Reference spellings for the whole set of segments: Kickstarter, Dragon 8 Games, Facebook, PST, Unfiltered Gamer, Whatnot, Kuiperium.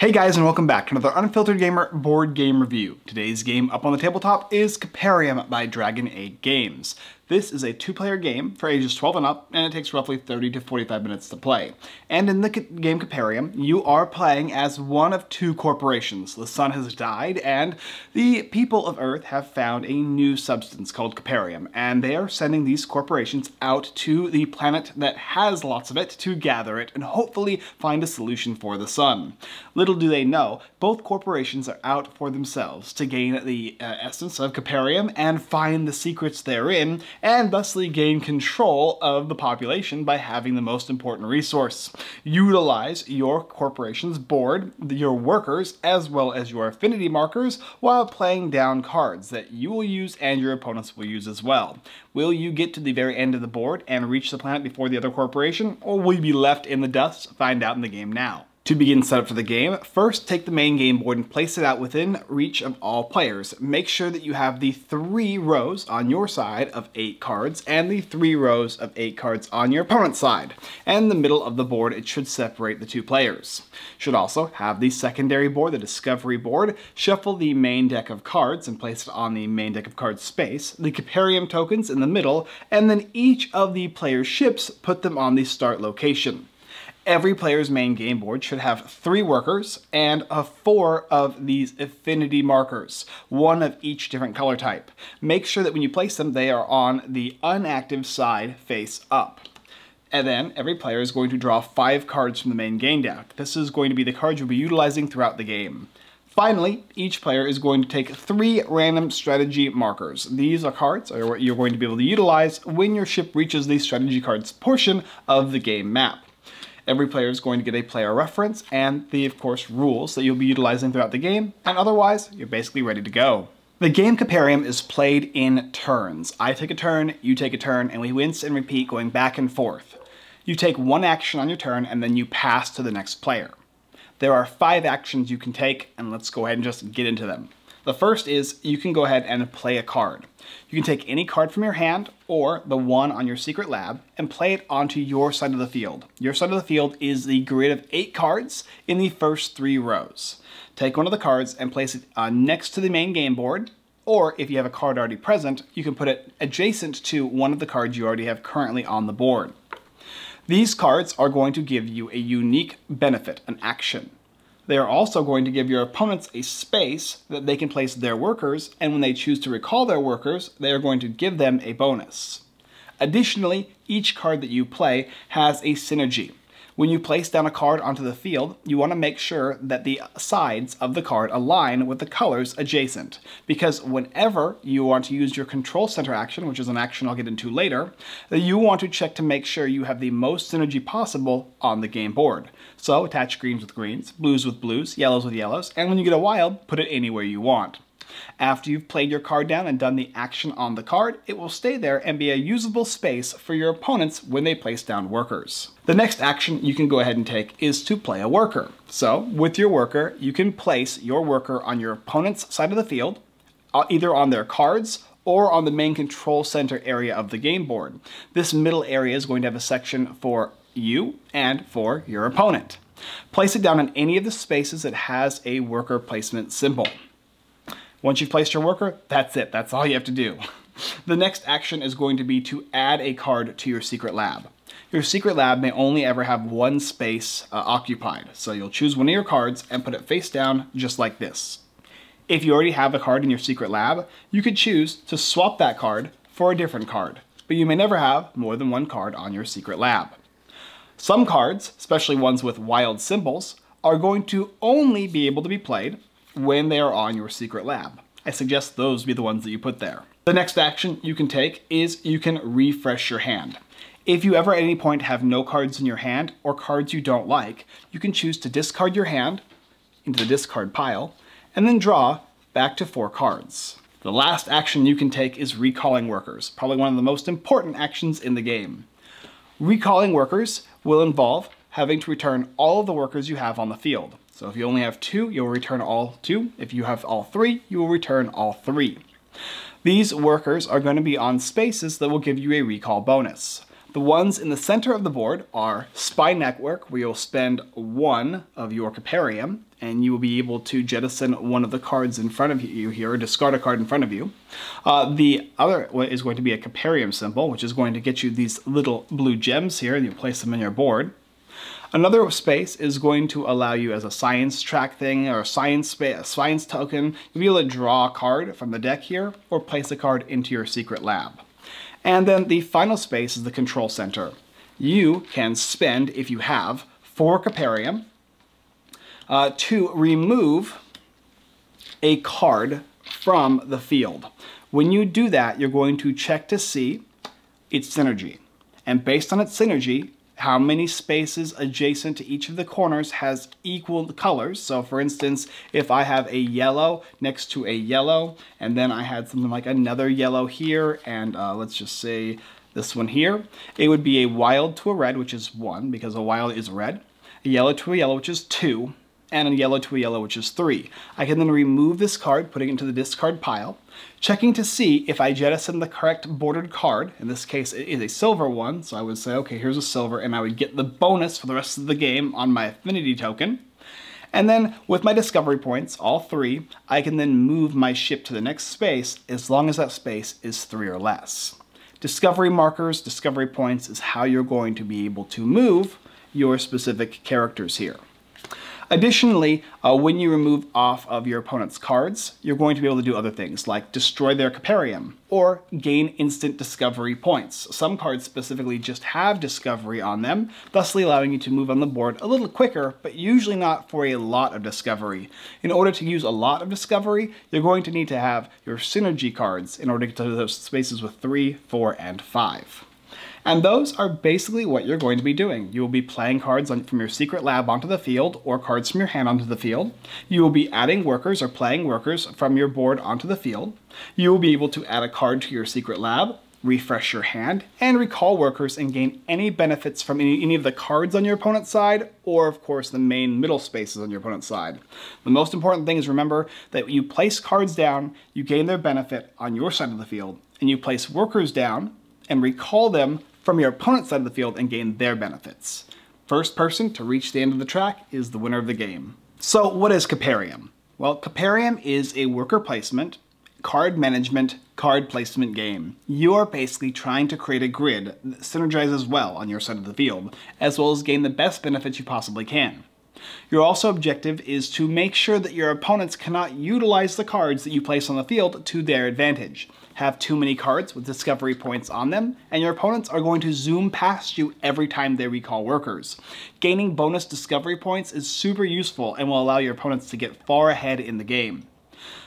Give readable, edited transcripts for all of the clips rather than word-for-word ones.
Hey guys, and welcome back to another Unfiltered Gamer board game review. Today's game up on the tabletop is Kuiperium by Dragon 8 Games. This is a two-player game for ages 12 and up, and it takes roughly 30 to 45 minutes to play. And in the game Kuiperium, you are playing as one of two corporations. The sun has died, and the people of Earth have found a new substance called Kuiperium, and they are sending these corporations out to the planet that has lots of it to gather it and hopefully find a solution for the sun. Little do they know, both corporations are out for themselves to gain the essence of Kuiperium and find the secrets therein, and thusly gain control of the population by having the most important resource. Utilize your corporation's board, your workers, as well as your affinity markers while playing down cards that you will use and your opponents will use as well. Will you get to the very end of the board and reach the planet before the other corporation, or will you be left in the dust? Find out in the game now. To begin setup for the game, first take the main game board and place it out within reach of all players. Make sure that you have the 3 rows on your side of 8 cards and the 3 rows of 8 cards on your opponent's side. And the middle of the board, it should separate the two players. Should also have the secondary board, the discovery board. Shuffle the main deck of cards and place it on the main deck of cards space, the Kuiperium tokens in the middle, and then each of the player's ships, put them on the start location. Every player's main game board should have 3 workers and 4 of these affinity markers, one of each different color type. Make sure that when you place them, they are on the unactive side face up. And then every player is going to draw 5 cards from the main game deck. This is going to be the cards you'll be utilizing throughout the game. Finally, each player is going to take 3 random strategy markers. These are cards what you're going to be able to utilize when your ship reaches the strategy cards portion of the game map. Every player is going to get a player reference and the, of course, rules that you'll be utilizing throughout the game, and otherwise, you're basically ready to go. The game Kuiperium is played in turns. I take a turn, you take a turn, and we rinse and repeat going back and forth. You take 1 action on your turn, and then you pass to the next player. There are 5 actions you can take, and let's go ahead and just get into them. The first is you can go ahead and play a card. You can take any card from your hand or the one on your secret lab and play it onto your side of the field. Your side of the field is the grid of 8 cards in the first 3 rows. Take one of the cards and place it next to the main game board, or if you have a card already present, you can put it adjacent to one of the cards you already have currently on the board. These cards are going to give you a unique benefit, an action. They are also going to give your opponents a space that they can place their workers, and when they choose to recall their workers, they are going to give them a bonus. Additionally, each card that you play has a synergy. When you place down a card onto the field, you want to make sure that the sides of the card align with the colors adjacent, because whenever you want to use your control center action, which is an action I'll get into later, you want to check to make sure you have the most synergy possible on the game board. So attach greens with greens, blues with blues, yellows with yellows, and when you get a wild, put it anywhere you want. After you've played your card down and done the action on the card, it will stay there and be a usable space for your opponents when they place down workers. The next action you can go ahead and take is to play a worker. So with your worker, you can place your worker on your opponent's side of the field, either on their cards or on the main control center area of the game board. This middle area is going to have a section for you and for your opponent. Place it down in any of the spaces that has a worker placement symbol. Once you've placed your worker, that's it. That's all you have to do. The next action is going to be to add a card to your secret lab. Your secret lab may only ever have 1 space occupied, so you'll choose one of your cards and put it face down just like this. If you already have a card in your secret lab, you could choose to swap that card for a different card, but you may never have more than 1 card on your secret lab. Some cards, especially ones with wild symbols, are going to only be able to be played when they are on your secret lab. I suggest those be the ones that you put there. The next action you can take is you can refresh your hand. If you ever at any point have no cards in your hand or cards you don't like, you can choose to discard your hand into the discard pile and then draw back to 4 cards. The last action you can take is recalling workers, probably one of the most important actions in the game. Recalling workers will involve having to return all of the workers you have on the field. So if you only have 2, you'll return all 2. If you have all 3, you will return all 3. These workers are going to be on spaces that will give you a recall bonus. The ones in the center of the board are Spy Network, where you'll spend one of your Kuiperium, and you will be able to jettison one of the cards in front of you here, or discard a card in front of you. The other is going to be a Kuiperium symbol, which is going to get you these little blue gems here, and you place them in your board. Another space is going to allow you, as a science track thing or a science token, you'll be able to draw a card from the deck here or place a card into your secret lab. And then the final space is the control center. You can spend, if you have, 4 Kuiperium to remove a card from the field. When you do that, you're going to check to see its synergy. And based on its synergy, how many spaces adjacent to each of the corners has equal colors. So for instance, if I have a yellow next to a yellow, and then I had something like another yellow here, and let's just say this one here, it would be a wild to a red, which is 1, because a wild is red, a yellow to a yellow, which is 2, and a yellow to a yellow, which is 3. I can then remove this card, putting it into the discard pile, checking to see if I jettison the correct bordered card. In this case, it is a silver one, so I would say, okay, here's a silver, and I would get the bonus for the rest of the game on my affinity token. And then, with my discovery points, all 3, I can then move my ship to the next space, as long as that space is 3 or less. Discovery markers, discovery points, is how you're going to be able to move your specific characters here. Additionally, when you remove off of your opponent's cards, you're going to be able to do other things like destroy their Kuiperium or gain instant discovery points. Some cards specifically just have discovery on them, thusly allowing you to move on the board a little quicker, but usually not for a lot of discovery. In order to use a lot of discovery, you're going to need to have your synergy cards in order to get to those spaces with 3, 4, and 5. And those are basically what you're going to be doing. You will be playing cards from your secret lab onto the field, or cards from your hand onto the field. You will be adding workers or playing workers from your board onto the field. You will be able to add a card to your secret lab, refresh your hand, and recall workers and gain any benefits from any of the cards on your opponent's side, or of course the main middle spaces on your opponent's side. The most important thing is, remember that you place cards down, you gain their benefit on your side of the field, and you place workers down and recall them from your opponent's side of the field and gain their benefits. First person to reach the end of the track is the winner of the game. So what is Kuiperium? Well, Kuiperium is a worker placement, card management, card placement game. You are basically trying to create a grid that synergizes well on your side of the field, as well as gain the best benefits you possibly can. Your also objective is to make sure that your opponents cannot utilize the cards that you place on the field to their advantage. Have too many cards with discovery points on them, and your opponents are going to zoom past you every time they recall workers. Gaining bonus discovery points is super useful and will allow your opponents to get far ahead in the game.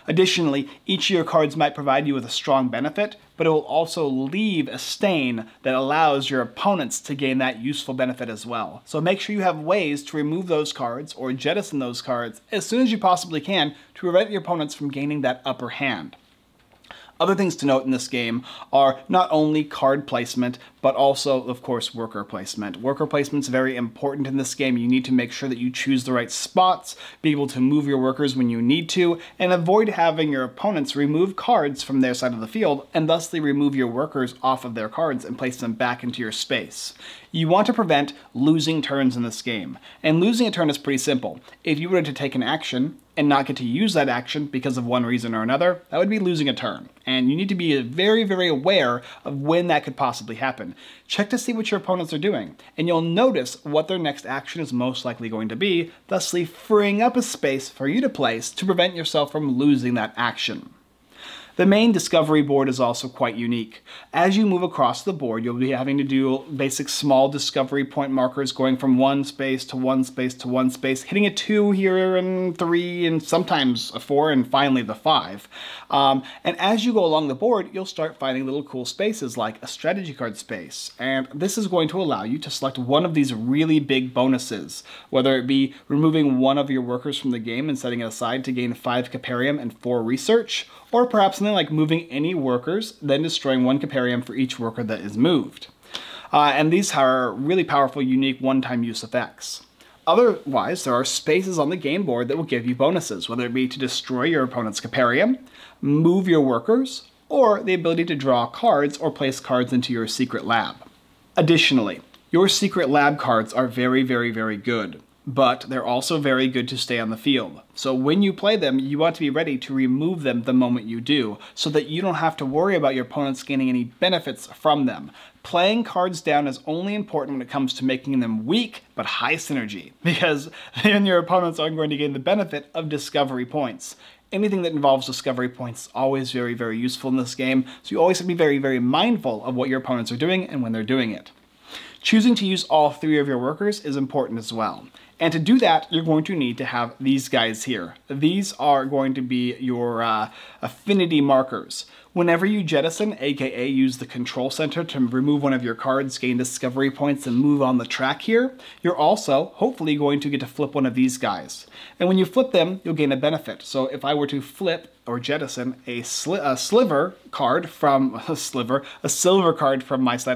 Additionally, each of your cards might provide you with a strong benefit, but it will also leave a stain that allows your opponents to gain that useful benefit as well. So make sure you have ways to remove those cards or jettison those cards as soon as you possibly can to prevent your opponents from gaining that upper hand. Other things to note in this game are not only card placement, but also, of course, worker placement. Worker placement's very important in this game. You need to make sure that you choose the right spots, be able to move your workers when you need to, and avoid having your opponents remove cards from their side of the field, and thusly remove your workers off of their cards and place them back into your space. You want to prevent losing turns in this game. And losing a turn is pretty simple. If you were to take an action and not get to use that action because of one reason or another, that would be losing a turn. And you need to be very, very aware of when that could possibly happen. Check to see what your opponents are doing, and you'll notice what their next action is most likely going to be, thusly freeing up a space for you to place to prevent yourself from losing that action. The main discovery board is also quite unique. As you move across the board, you'll be having to do basic small discovery point markers, going from one space to one space to one space, hitting a 2 here and 3 and sometimes a 4 and finally the 5. And as you go along the board, you'll start finding little cool spaces like a strategy card space. And this is going to allow you to select one of these really big bonuses, whether it be removing one of your workers from the game and setting it aside to gain 5 Kuiperium and 4 research, or perhaps something like moving any workers, then destroying one Kuiperium for each worker that is moved. And these are really powerful, unique, one-time use effects. Otherwise, there are spaces on the game board that will give you bonuses, whether it be to destroy your opponent's Kuiperium, move your workers, or the ability to draw cards or place cards into your secret lab. Additionally, your secret lab cards are very good, but they're also very good to stay on the field. So when you play them, you want to be ready to remove them the moment you do, so that you don't have to worry about your opponents gaining any benefits from them. Playing cards down is only important when it comes to making them weak but high synergy, because then your opponents aren't going to gain the benefit of discovery points. Anything that involves discovery points is always very useful in this game, so you always have to be very mindful of what your opponents are doing and when they're doing it. Choosing to use all three of your workers is important as well. And to do that, you're going to need to have these guys here. These are going to be your affinity markers. Whenever you jettison, aka use the control center to remove one of your cards, gain discovery points, and move on the track here, you're also hopefully going to get to flip one of these guys. And when you flip them, you'll gain a benefit. So if I were to flip or jettison a silver card from my side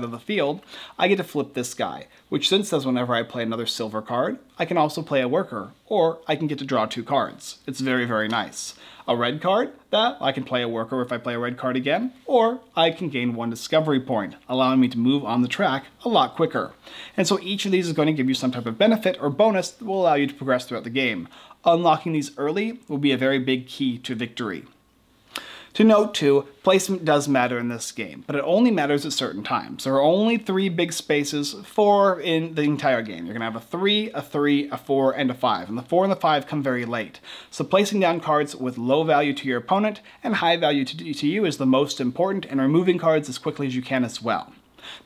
of the field, I get to flip this guy, which then says whenever I play another silver card, I can also play a worker, or I can get to draw two cards. It's very nice. A red card, that I can play a worker if I play a red card again, or I can gain one discovery point, allowing me to move on the track a lot quicker. And so each of these is going to give you some type of benefit or bonus that will allow you to progress throughout the game. Unlocking these early will be a very big key to victory. To note too, placement does matter in this game, but it only matters at certain times. There are only three big spaces, four in the entire game. You're gonna have a 3, a 4, and a 5, and the 4 and the 5 come very late. So placing down cards with low value to your opponent and high value to you is the most important, and removing cards as quickly as you can as well.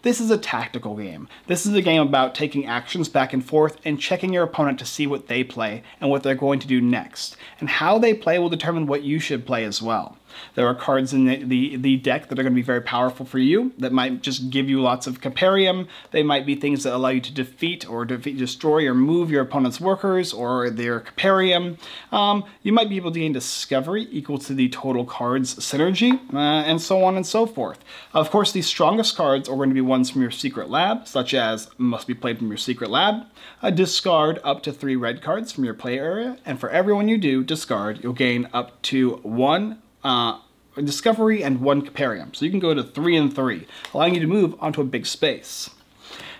This is a tactical game. This is a game about taking actions back and forth and checking your opponent to see what they play and what they're going to do next. And how they play will determine what you should play as well. There are cards in the deck that are going to be very powerful for you, that might just give you lots of Kuiperium. They might be things that allow you to defeat or destroy or move your opponent's workers or their Kuiperium. You might be able to gain discovery equal to the total cards synergy, and so on and so forth. Of course, the strongest cards are going to be ones from your secret lab, such as must be played from your secret lab. Discard up to 3 red cards from your play area, and for everyone you do discard, you'll gain up to 1 discovery and 1 Kuiperium. So you can go to 3 and 3, allowing you to move onto a big space.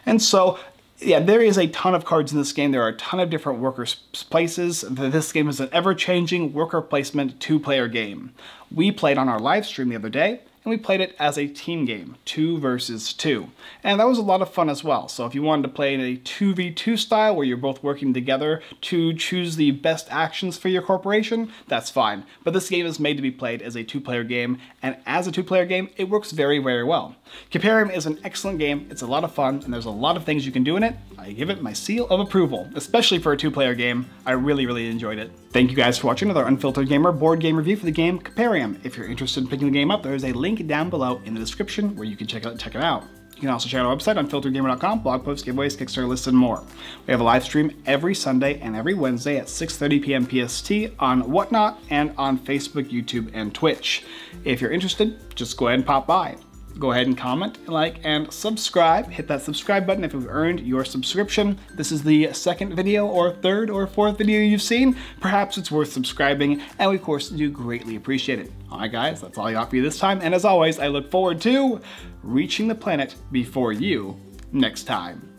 And so, yeah, there is a ton of cards in this game. There are a ton of different worker places. This game is an ever-changing worker placement 2-player game. We played on our live stream the other day, and we played it as a team game, 2 versus 2. And that was a lot of fun as well. So if you wanted to play in a 2v2 style where you're both working together to choose the best actions for your corporation, that's fine. But this game is made to be played as a 2-player game, and as a 2-player game, it works very well. Kuiperium is an excellent game, it's a lot of fun, and there's a lot of things you can do in it. I give it my seal of approval, especially for a 2-player game. I really enjoyed it. Thank you guys for watching another Unfiltered Gamer board game review for the game Kuiperium. If you're interested in picking the game up, there's a link down below in the description where you can check it out. You can also check out our website on unfilteredgamer.com, blog posts, giveaways, Kickstarter lists, and more. We have a live stream every Sunday and every Wednesday at 6:30 p.m. PST on Whatnot and on Facebook, YouTube, and Twitch. If you're interested, just go ahead and pop by. Go ahead and comment, like, and subscribe. Hit that subscribe button if you've earned your subscription. This is the 2nd video or 3rd or 4th video you've seen. Perhaps it's worth subscribing, and we of course do greatly appreciate it. All right guys, that's all I got for you this time, and as always, I look forward to reaching the planet before you next time.